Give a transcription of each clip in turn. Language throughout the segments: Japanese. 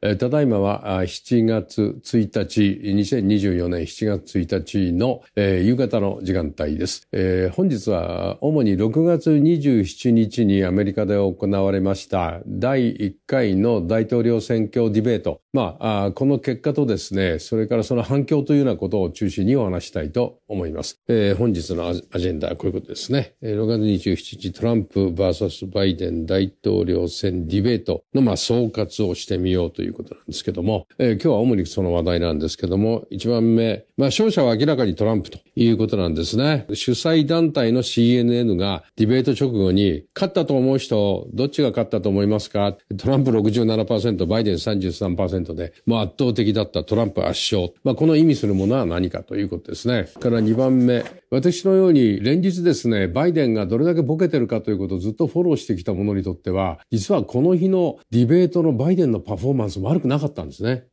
ただいまは7月1日、2024年7月1日の夕方の時間帯です。本日は主に6月27日にアメリカで行われました第1回の大統領選挙ディベート。この結果とですね、それからその反響というようなことを中心にお話したいと思います。本日のアジェンダはこういうことですね。6月27日、トランプ vs バイデン大統領選ディベートの総括をしてみようということなんですけども、今日は主にその話題なんですけども、1番目、勝者は明らかにトランプということなんですね。主催団体の CNN がディベート直後に、勝ったと思う人、どっちが勝ったと思いますか？トランプ 67%、バイデン 33% で、圧倒的だったトランプ圧勝。この意味するものは何かということですね。から2番目、私のように連日ですね、バイデンがどれだけボケてるかということをずっとフォローしてきた者にとっては、実はこの日のディベートのバイデンのパフォーマンスも悪くなかったんですね。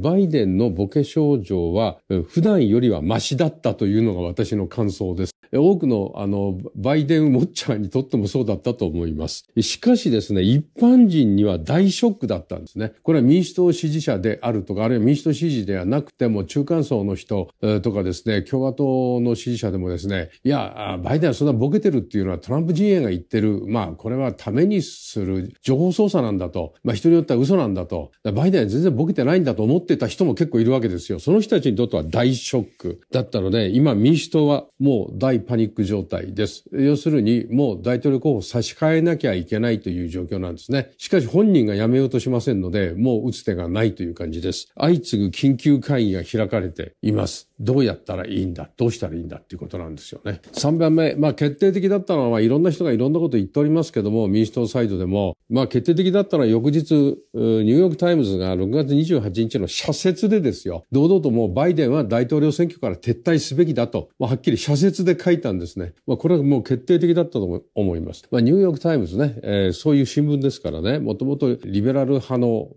バイデンのボケ症状は普段よりはマシだったというのが私の感想です。多くのバイデンウォッチャーにとってもそうだったと思います。しかしですね、一般人には大ショックだったんですね。これは民主党支持者であるとか、あるいは民主党支持ではなくても中間層の人とかですね、共和党の支持者でもですね、いや、バイデンはそんなボケてるっていうのはトランプ陣営が言ってる、これはためにする情報操作なんだと、人によっては嘘なんだと、バイデンは全然ボケてないんだと思ってた人も結構いるわけですよ。その人たちにとっては大ショックだったので、今民主党はもう大パニック状態です。要するにもう大統領候補を差し替えなきゃいけないという状況なんですね。しかし本人が辞めようとしませんので、もう打つ手がないという感じです。相次ぐ緊急会議が開かれています。どうやったらいいんだ、どうしたらいいんだっていうことなんですよね。3番目、決定的だったのは、いろんな人がいろんなこと言っておりますけども、民主党サイドでも、決定的だったのは翌日、ニューヨークタイムズが6月28日の社説でですよ、堂々ともうバイデンは大統領選挙から撤退すべきだと、はっきり社説で書いたんですね。これはもう決定的だったと思います。ニューヨークタイムズね、そういう新聞ですからね、もともとリベラル派の、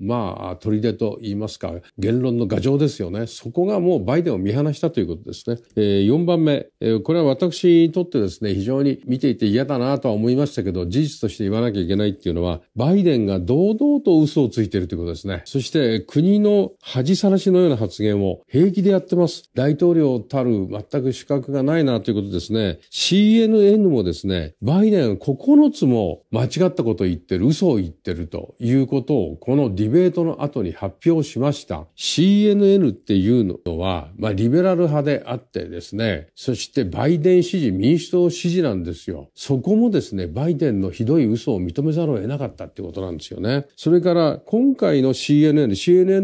砦と言いますか、言論の牙城ですよね。そこがもうバイデンを見放したということですね。4番目、これは私にとってですね、非常に見ていて嫌だなとは思いましたけど、事実として言わなきゃいけないっていうのは、バイデンが堂々と嘘をついているということですね。そして国の恥さらしのような発言を平気でやってます。大統領たる全く資格がないなということですね。CNN もですね、バイデン9つも間違ったことを言ってる、嘘を言ってるということを、このディベートの後に発表しました。CNN っていうのは、リベラル派であってですね、そしてバイデン支持、民主党支持なんですよ。そこもですね、バイデンのひどい嘘を認めざるを得なかったってことなんですよね。それから今回の CNN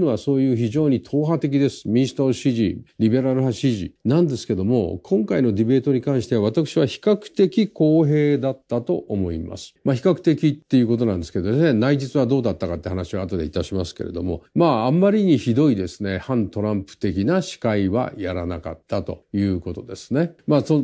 はそういう非常に党派的です。民主党支持、リベラル派支持なんですけども、今回のディベートに関しては私は比較的公平だったと思います。比較的っていうことなんですけどね、内実はどうだったかって話は後でいたしますけれども、あんまりにひどいですね、反トランプ的な司会はやらなかったということですね。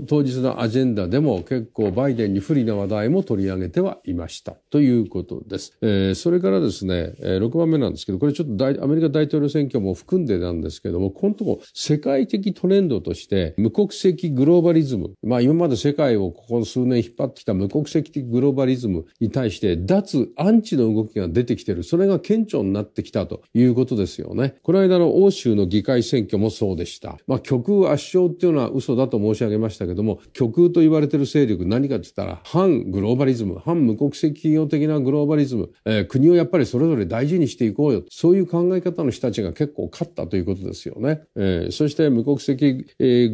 当日のアジェンダでも結構バイデンに不利な話題も取り上げてはいましたということです。それからですね、6番目なんですけど、これちょっとアメリカ大統領選挙も含んでなんですけども、今度世界的トレンドとして無国籍グローバリズム、今まで世界をここ数年引っ張ってきた無国籍的グローバリズムに対して脱アンチの動きが出てきてる。それが顕著になってきたということですよね。この間の欧州の議会選挙もそうでした。極右圧勝っていうのは嘘だと申し上げましたけども、極右と言われている勢力何かって言ったら、反グローバリズム、反無国籍企業的なグローバリズム、国をやっぱりそれぞれ大事にしていこうよ。そういう考え方の人たちが結構勝ったということですよね。そして無国籍、グ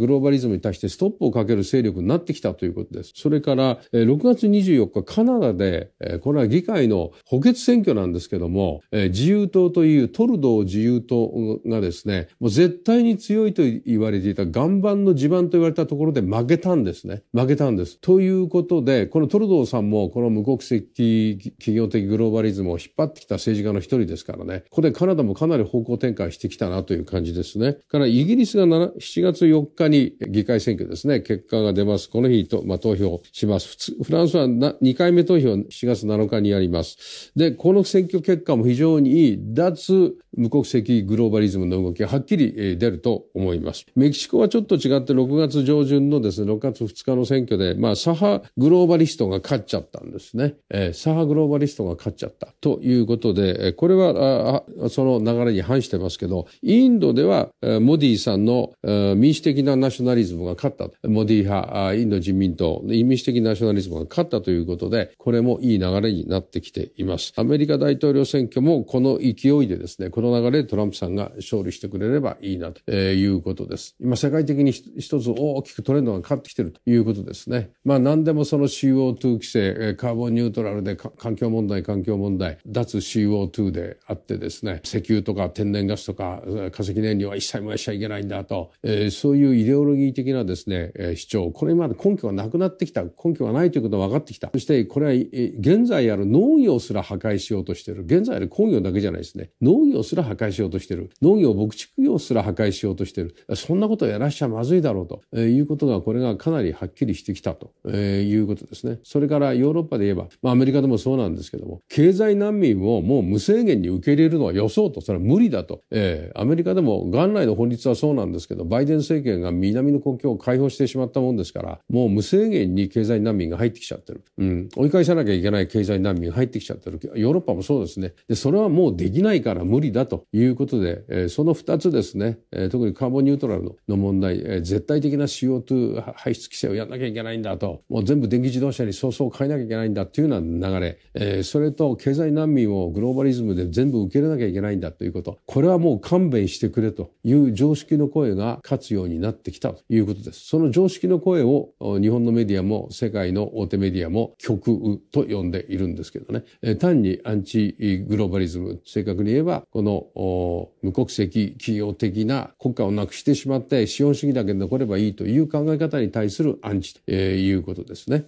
ローバリズムに対してストップをかける勢力になってきたということです。それから、6月24日カナダで、これは議会の補欠選挙なんですけども、自由党というトルドー自由党がですね、もう絶対に強いと言われていた岩盤の地盤と言われたところで負けたんですね。負けたんです。ということで、このトルドーさんもこの無国籍企業的グローバリズムを引っ張ってきた政治家の一人ですからね。ここでカナダもかなり方向転換してきたなという感じですね。からイギリスが7月4日に議会選挙ですね。結果が出ます。この日と、投票します。フランスは2回目投票7月7日にやります。で、この選挙結果も非常にいい脱無国籍グローバリズムの動きがはっきり出ると思います。メキシコはちょっと違って6月上旬のですね、6月2日の選挙で、左派グローバリストが勝っちゃったんですね。左派グローバリストが勝っちゃったということで、これはその流れに反してますけど、インドではモディさんの民主的なナショナリズムが勝った。モディ派、インド人民党、民主的ナショナリズムが勝ったということで、これもいい流れになってきています。アメリカ大統領選挙もこの勢いでですね、この流れでトランプさんが勝利してくれればいいなということです。今世界的に一つ大きくトレンドが変わってきているということですね。何でもその CO2 規制、カーボンニュートラルで環境問題、脱 CO2 であってですね、石油とか天然ガスとか化石燃料は一切燃やしちゃいけないんだと、そういうイデオロギー的なですね、主張、これ今まで根拠がなくなってきた、根拠がないということが分かってきた。そしてこれは現在ある農業すら破壊しようとしている。現在ある工業だけじゃないですね。農業すら破壊しようとしている。農業牧畜業すら破壊しようとしている。そんなことをやらしちゃまずいだろうと、いうことが、これがかなりはっきりしてきたと、いうことですね。それからヨーロッパで言えば、アメリカでもそうなんですけども、経済難民をもう無制限に受け入れるのはよそうと、それは無理だと。アメリカでも元来の法律はそうなんですけど、バイデン政権が南の国境を開放してしまったもんですから、もう無制限に経済難民が入ってきちゃってる。追い返さなきゃいけない経済難民が入ってきちゃってる。ヨーロッパもそうですね。で、それはもうできないから無理だということで、その2つですね、特にカーボンニュートラルの問題、絶対的な CO2 排出規制をやんなきゃいけないんだと、もう全部電気自動車に早々変えなきゃいけないんだっていうような流れ、それと経済難民をグローバリズムで全部受け入れなきゃいけないんだということ、これはもう勘弁してくれという常識の声が勝つようになってきたということです。その常識の声を日本のメディアも世界の大手メディアも極右と呼んでいるんですけどね、単にアンチグローバリズム、正確に言えばこの無国籍企業的な国家をなくしてしまって資本主義だけ残ればいいという考え方に対するアンチということですね。